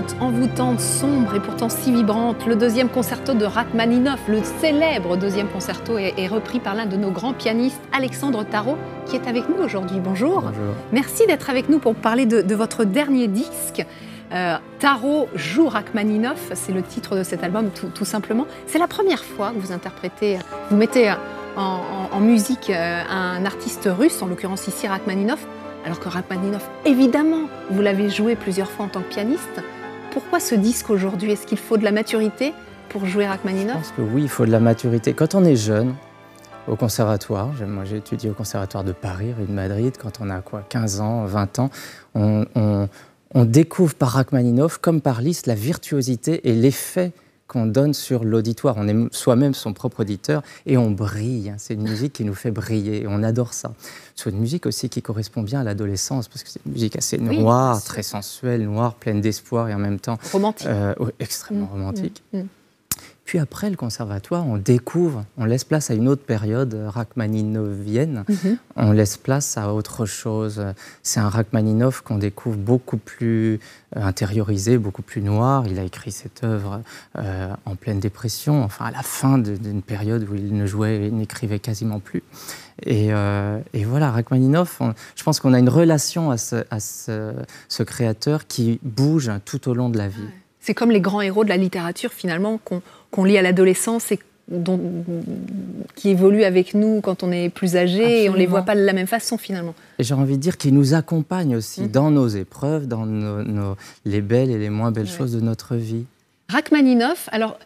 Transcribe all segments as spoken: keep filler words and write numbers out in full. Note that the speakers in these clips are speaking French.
étonnante, envoûtante, sombre et pourtant si vibrante. Le deuxième concerto de Rachmaninov, le célèbre deuxième concerto, est, est repris par l'un de nos grands pianistes, Alexandre Tharaud, qui est avec nous aujourd'hui. Bonjour. Bonjour. Merci d'être avec nous pour parler de, de votre dernier disque. Euh, Tharaud joue Rachmaninov, c'est le titre de cet album tout, tout simplement. C'est la première fois que vous interprétez, vous mettez en, en, en musique un artiste russe, en l'occurrence ici Rachmaninov. Alors que Rachmaninov, évidemment, vous l'avez joué plusieurs fois en tant que pianiste. Pourquoi ce disque aujourd'hui? Est-ce qu'il faut de la maturité pour jouer Rachmaninov? Je pense que oui, il faut de la maturité. Quand on est jeune, au conservatoire, moi j'ai étudié au conservatoire de Paris, rue de Madrid, quand on a quoi, quinze ans, vingt ans, on, on, on découvre par Rachmaninov, comme par Liszt, la virtuosité et l'effet qu'on donne sur l'auditoire. On est soi-même son propre auditeur et on brille. C'est une musique qui nous fait briller et on adore ça. C'est une musique aussi qui correspond bien à l'adolescence parce que c'est une musique assez noire, oui, très sensuelle, noire, pleine d'espoir et en même temps... romantique. Euh, oh, extrêmement mmh, romantique. Mmh, mmh. Puis après le conservatoire, on découvre, on laisse place à une autre période rachmaninovienne, mm-hmm. on laisse place à autre chose. C'est un Rachmaninov qu'on découvre beaucoup plus intériorisé, beaucoup plus noir. Il a écrit cette œuvre euh, en pleine dépression, enfin à la fin d'une période où il ne jouait et n'écrivait quasiment plus. Et, euh, et voilà, Rachmaninov, on, je pense qu'on a une relation à, ce, à ce, ce créateur qui bouge tout au long de la vie. Ouais. C'est comme les grands héros de la littérature, finalement, qu'on qu'on lit à l'adolescence et dont, qui évoluent avec nous quand on est plus âgé. Absolument. Et on ne les voit pas de la même façon, finalement. Et j'ai envie de dire qu'ils nous accompagnent aussi mmh. dans nos épreuves, dans nos, nos, les belles et les moins belles ouais. choses de notre vie. Rachmaninov, alors,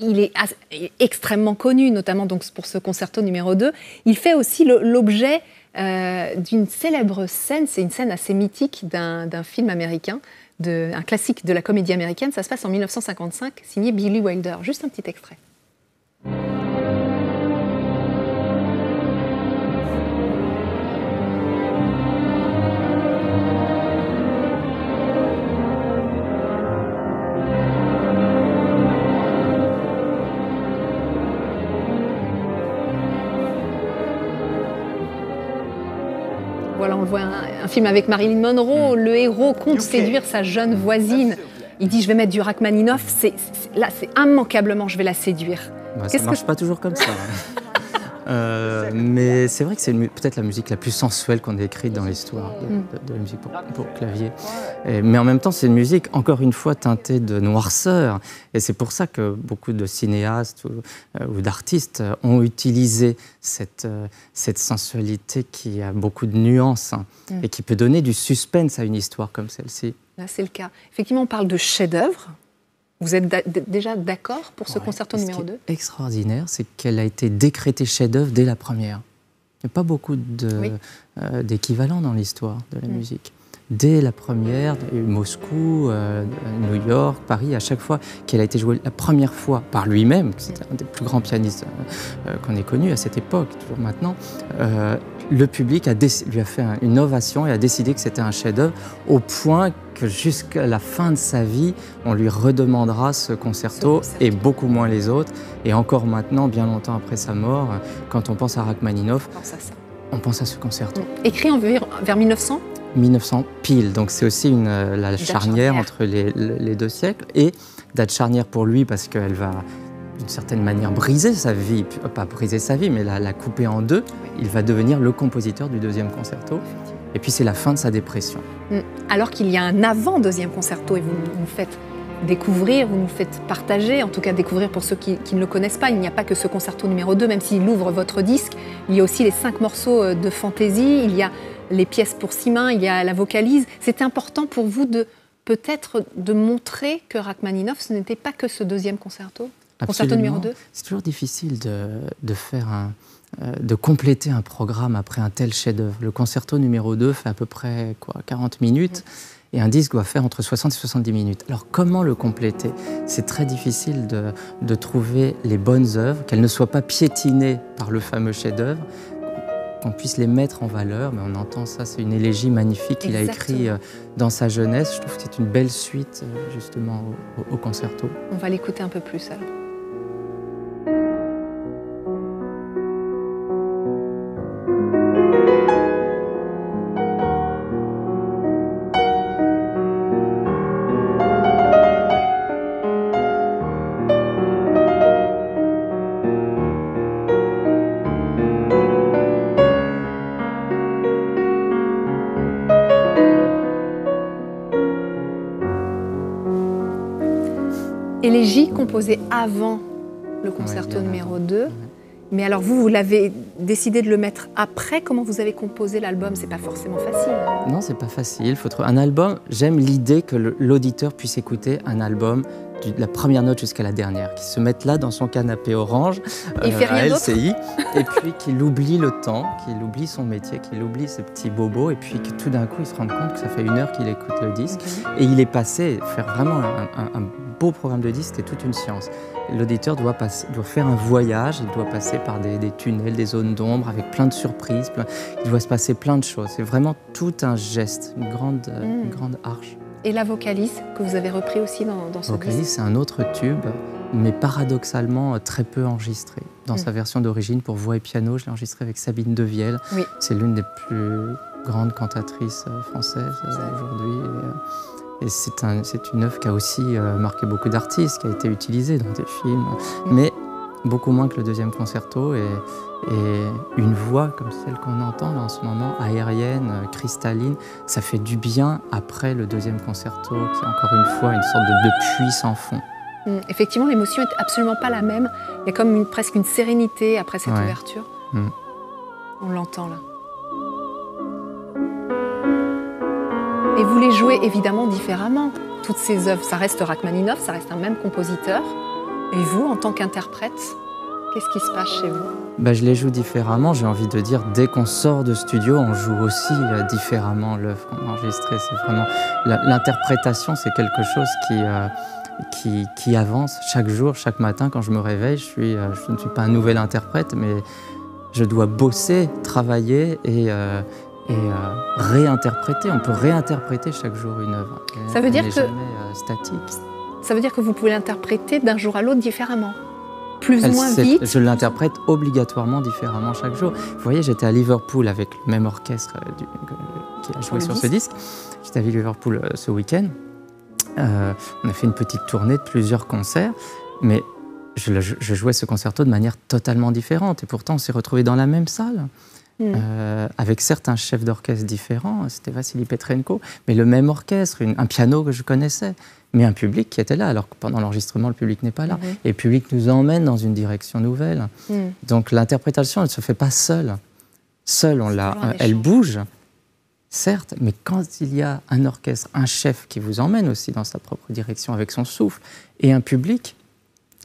il est as, extrêmement connu, notamment donc pour ce concerto numéro deux. Il fait aussi l'objet euh, d'une célèbre scène, c'est une scène assez mythique d'un d'un film américain, De, un classique de la comédie américaine, ça se passe en mille neuf cent cinquante-cinq, signé Billy Wilder. Juste un petit extrait. Voilà, on voit un, un film avec Marilyn Monroe, le héros compte séduire sa jeune voisine. Il dit, je vais mettre du Rachmaninov, c'est, c'est, là, c'est immanquablement, je vais la séduire. Bah, ça ne marche que... pas toujours comme ça. euh, mais c'est vrai que c'est peut-être la musique la plus sensuelle qu'on ait écrite dans l'histoire de, de, de la musique pour, pour clavier. Et, mais en même temps, c'est une musique, encore une fois, teintée de noirceur. Et c'est pour ça que beaucoup de cinéastes ou, ou d'artistes ont utilisé Cette, euh, cette sensualité qui a beaucoup de nuances hein, mmh. et qui peut donner du suspense à une histoire comme celle-ci. Là, c'est le cas. Effectivement, on parle de chef-d'œuvre. Vous êtes déjà d'accord pour ce ouais, concerto numéro deux? Ce qui est extraordinaire, c'est qu'elle a été décrétée chef-d'œuvre dès la première. Il n'y a pas beaucoup d'équivalents oui. euh, dans l'histoire de la mmh. musique. Dès la première, Moscou, euh, New York, Paris, à chaque fois qu'elle a été jouée la première fois par lui-même, c'était un des plus grands pianistes euh, qu'on ait connu à cette époque, toujours maintenant, euh, le public a lui a fait un, une ovation et a décidé que c'était un chef-d'œuvre, au point que jusqu'à la fin de sa vie, on lui redemandera ce concerto, ce concerto et beaucoup moins les autres. Et encore maintenant, bien longtemps après sa mort, quand on pense à Rachmaninov, on pense à ça. On pense à ce concerto. Écrit en vers, vers mille neuf cents? mille neuf cents pile, donc c'est aussi une, la charnière, charnière entre les, les deux siècles, et date charnière pour lui parce qu'elle va d'une certaine manière briser sa vie, pas briser sa vie, mais la, la couper en deux. Oui. Il va devenir le compositeur du deuxième concerto, et puis c'est la fin de sa dépression. Alors qu'il y a un avant deuxième concerto, et vous nous faites découvrir, vous nous faites partager, en tout cas découvrir pour ceux qui, qui ne le connaissent pas, il n'y a pas que ce concerto numéro deux, même s'il ouvre votre disque, il y a aussi les cinq morceaux de fantaisie, il y a les pièces pour six mains, il y a la vocalise. C'est important pour vous de peut-être de montrer que Rachmaninov, ce n'était pas que ce deuxième concerto, concerto numéro deux. C'est toujours difficile de, de faire un, de compléter un programme après un tel chef-d'œuvre. Le concerto numéro deux fait à peu près quoi, quarante minutes. Mmh. Et un disque doit faire entre soixante et soixante-dix minutes. Alors comment le compléter? C'est très difficile de, de trouver les bonnes œuvres, qu'elles ne soient pas piétinées par le fameux chef-d'œuvre, qu'on puisse les mettre en valeur. Mais on entend ça, c'est une élégie magnifique qu'il a écrite dans sa jeunesse. Je trouve que c'est une belle suite, justement, au, au concerto. On va l'écouter un peu plus, alors. l'élégie composée avant le concerto numéro deux. Mais alors vous, vous l'avez décidé de le mettre après. Comment vous avez composé l'album? C'est pas forcément facile. Non, c'est pas facile. Faut trouver un album. J'aime l'idée que l'auditeur puisse écouter un album de la première note jusqu'à la dernière, qu'il se mette là dans son canapé orange euh, à L C I, et puis qu'il oublie le temps, qu'il oublie son métier, qu'il oublie ses petits bobos, et puis que tout d'un coup il se rende compte que ça fait une heure qu'il écoute le disque, mm-hmm. et il est passé, faire vraiment un, un, un beau programme de disque, c'est toute une science. L'auditeur doit, doit faire un voyage, il doit passer par des, des tunnels, des zones d'ombre, avec plein de surprises, plein, il doit se passer plein de choses. C'est vraiment tout un geste, une grande, mm. une grande arche. Et la vocalise, que vous avez repris aussi dans, dans ce disque. La vocalise, c'est un autre tube, mais paradoxalement très peu enregistré. Dans mmh. sa version d'origine, pour voix et piano, je l'ai enregistré avec Sabine Devielle. Oui. C'est l'une des plus grandes cantatrices françaises aujourd'hui. Et, et c'est un, une œuvre qui a aussi marqué beaucoup d'artistes, qui a été utilisée dans des films, mmh. mais beaucoup moins que le deuxième concerto. Et, et une voix comme celle qu'on entend en ce moment, aérienne, cristalline, ça fait du bien après le deuxième concerto, qui est encore une fois une sorte de, de puits sans fond. Mmh, effectivement, l'émotion n'est absolument pas la même. Il y a comme une, presque une sérénité après cette ouais. ouverture. Mmh. On l'entend là. Et vous les jouez évidemment différemment. Toutes ces œuvres, ça reste Rachmaninov, ça reste un même compositeur. Et vous, en tant qu'interprète, qu'est-ce qui se passe chez vous? Ben, je les joue différemment, j'ai envie de dire, dès qu'on sort de studio, on joue aussi euh, différemment l'œuvre qu'on a enregistrée. C'est vraiment... L'interprétation, c'est quelque chose qui, euh, qui, qui avance chaque jour, chaque matin. Quand je me réveille, je, suis, euh, je ne suis pas un nouvel interprète, mais je dois bosser, travailler et... Euh, et euh, réinterpréter. On peut réinterpréter chaque jour une œuvre. Ça veut dire que... On n'est jamais euh, statique. Ça veut dire que vous pouvez l'interpréter d'un jour à l'autre différemment, plus ou moins vite. Je l'interprète obligatoirement différemment chaque jour. Vous voyez, j'étais à Liverpool avec le même orchestre du, qui a joué sur ce disque. J'étais à Liverpool ce week-end. Euh, on a fait une petite tournée de plusieurs concerts, mais je, je jouais ce concerto de manière totalement différente. Et pourtant, on s'est retrouvés dans la même salle. Mmh. Euh, avec certains chefs d'orchestre différents, c'était Vassili Petrenko, mais le même orchestre, une, un piano que je connaissais, mais un public qui était là, alors que pendant l'enregistrement, le public n'est pas là. Mmh. Et le public nous emmène dans une direction nouvelle. Mmh. Donc l'interprétation, elle ne se fait pas seule. Seule, on l'a, euh, elle bouge, certes, mais quand il y a un orchestre, un chef qui vous emmène aussi dans sa propre direction avec son souffle, et un public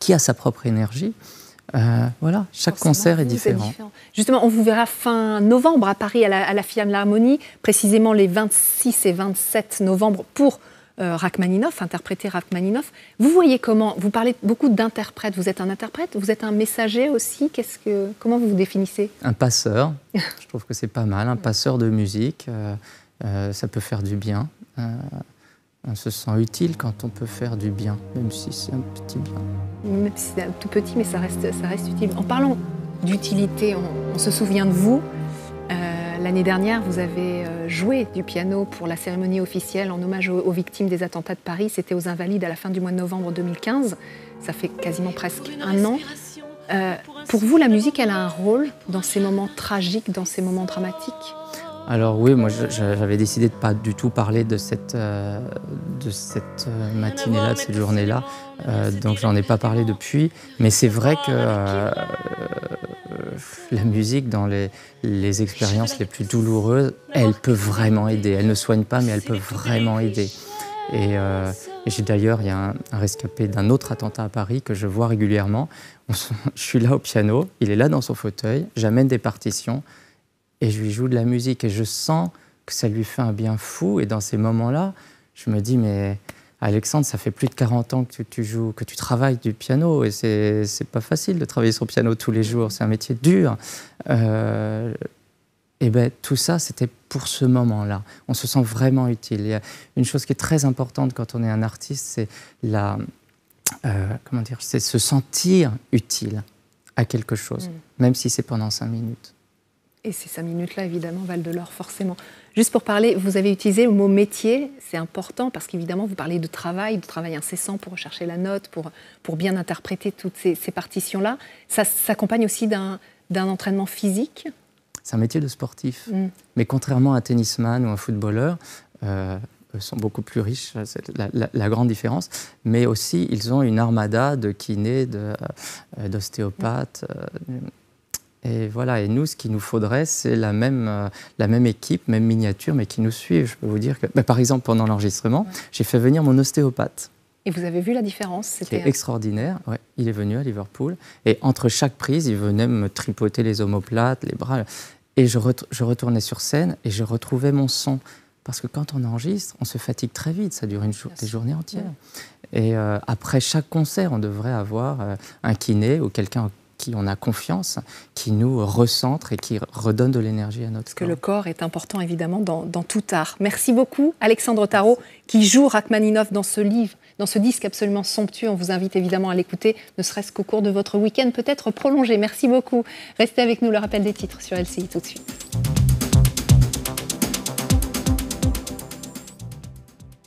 qui a sa propre énergie, Euh, voilà, chaque forcément, concert est différent. est différent. Justement, on vous verra fin novembre à Paris, à la, à la F I A M de l'Harmonie, précisément les vingt-six et vingt-sept novembre pour euh, Rachmaninov, interpréter Rachmaninov. Vous voyez comment, vous parlez beaucoup d'interprète, vous êtes un interprète, vous êtes un messager aussi, qu'est-ce que, comment vous vous définissez? Un passeur, je trouve que c'est pas mal, un passeur de musique, euh, euh, ça peut faire du bien. Euh, on se sent utile quand on peut faire du bien, même si c'est un petit bien. Même si c'est tout petit, mais ça reste, ça reste utile. En parlant d'utilité, on, on se souvient de vous. Euh, L'année dernière, vous avez joué du piano pour la cérémonie officielle en hommage aux, aux victimes des attentats de Paris. C'était aux Invalides à la fin du mois de novembre deux mille quinze. Ça fait quasiment presque un an. Euh, pour vous, la musique, elle a un rôle dans ces moments tragiques, dans ces moments dramatiques? Alors oui, moi j'avais décidé de ne pas du tout parler de cette, euh, de cette matinée-là, de cette journée-là, euh, donc j'en ai pas parlé depuis, mais c'est vrai que euh, la musique dans les, les expériences les plus douloureuses, elle peut vraiment aider, elle ne soigne pas mais elle peut vraiment aider. Et, euh, et j'ai d'ailleurs, il y a un, un rescapé d'un autre attentat à Paris que je vois régulièrement, On se, je suis là au piano, il est là dans son fauteuil, j'amène des partitions, et je lui joue de la musique et je sens que ça lui fait un bien fou. Et dans ces moments-là, je me dis, mais Alexandre, ça fait plus de quarante ans que tu, tu joues, que tu travailles du piano. Et c'est pas facile de travailler sur le piano tous les jours, c'est un métier dur. Euh, et bien tout ça, c'était pour ce moment-là. On se sent vraiment utile. Il y a une chose qui est très importante quand on est un artiste, c'est la, euh, comment dire, c'est se sentir utile à quelque chose, mmh. même si c'est pendant cinq minutes. Et ces cinq minutes-là, évidemment, valent de l'or, forcément. Juste pour parler, vous avez utilisé le mot métier, c'est important, parce qu'évidemment, vous parlez de travail, de travail incessant pour rechercher la note, pour, pour bien interpréter toutes ces, ces partitions-là. Ça s'accompagne aussi d'un entraînement physique? C'est un métier de sportif. Mm. Mais contrairement à un tennisman ou un footballeur, euh, sont beaucoup plus riches, c'est la, la, la grande différence, mais aussi ils ont une armada de kinés, d'ostéopathes. Et voilà, et nous, ce qu'il nous faudrait, c'est la même, la même équipe, même miniature, mais qui nous suivent. Je peux vous dire que, bah, par exemple, pendant l'enregistrement, ouais. j'ai fait venir mon ostéopathe. Et vous avez vu la différence? C'était extraordinaire. Ouais. Il est venu à Liverpool. Et entre chaque prise, il venait me tripoter les omoplates, les bras. Et je, ret je retournais sur scène et je retrouvais mon son. Parce que quand on enregistre, on se fatigue très vite. Ça dure une jour des journées entières. Ouais. Et euh, après chaque concert, on devrait avoir euh, un kiné ou quelqu'un qui on a confiance, qui nous recentre et qui redonne de l'énergie à notre Parce corps. Parce que le corps est important, évidemment, dans, dans tout art. Merci beaucoup, Alexandre Tharaud, qui joue Rachmaninov dans ce livre, dans ce disque absolument somptueux. On vous invite évidemment à l'écouter, ne serait-ce qu'au cours de votre week-end, peut-être prolongé. Merci beaucoup. Restez avec nous, le rappel des titres sur L C I tout de suite.